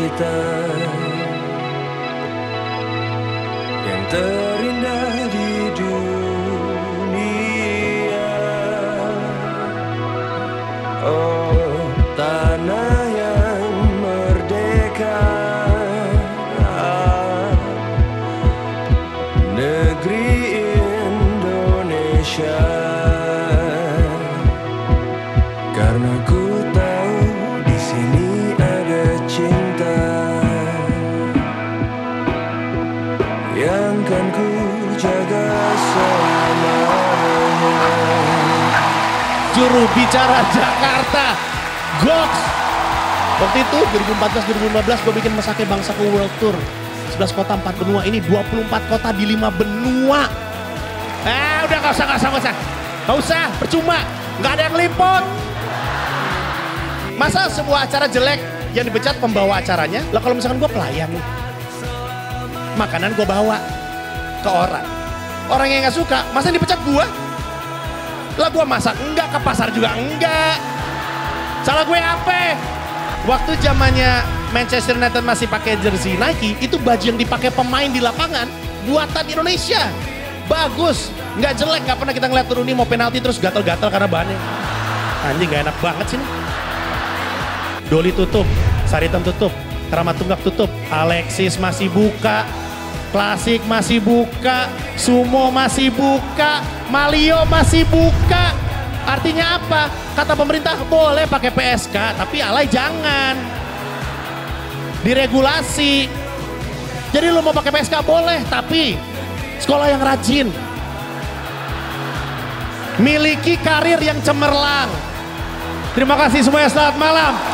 kita yang terindah di dunia. Oh, tanah yang merdeka, negeri Indonesia. Karena ku tahu di sini ada cinta yang kan ku jaga selamanya. Juru Bicara Jakarta, Goks. Waktu itu 2014-2015 gue bikin Masake Bangsaku World Tour, 11 kota 4 benua. Ini 24 kota di 5 benua. Udah gak usah, percuma, gak ada yang liput. Masa sebuah acara jelek yang dipecat pembawa acaranya? Lah kalau misalkan gue pelayan nih, makanan gue bawa ke orang yang gak suka, masa yang dipecat gue? Lah gue masak enggak, ke pasar juga enggak. Salah gue apa? Waktu zamannya Manchester United masih pakai jersey Nike, itu baju yang dipakai pemain di lapangan buatan Indonesia. Bagus, nggak jelek, nggak pernah kita ngeliat turun nih mau penalti terus gatel-gatel karena bahannya. Anjing, nggak enak banget sih. Doli tutup, Saritem tutup, Keramat Tunggak tutup, Alexis masih buka, Klasik masih buka, Sumo masih buka, Malio masih buka. Artinya apa? Kata pemerintah boleh pakai PSK, tapi alay jangan. Diregulasi. Jadi lo mau pakai PSK boleh, tapi sekolah yang rajin. Miliki karir yang cemerlang. Terima kasih semuanya, selamat malam.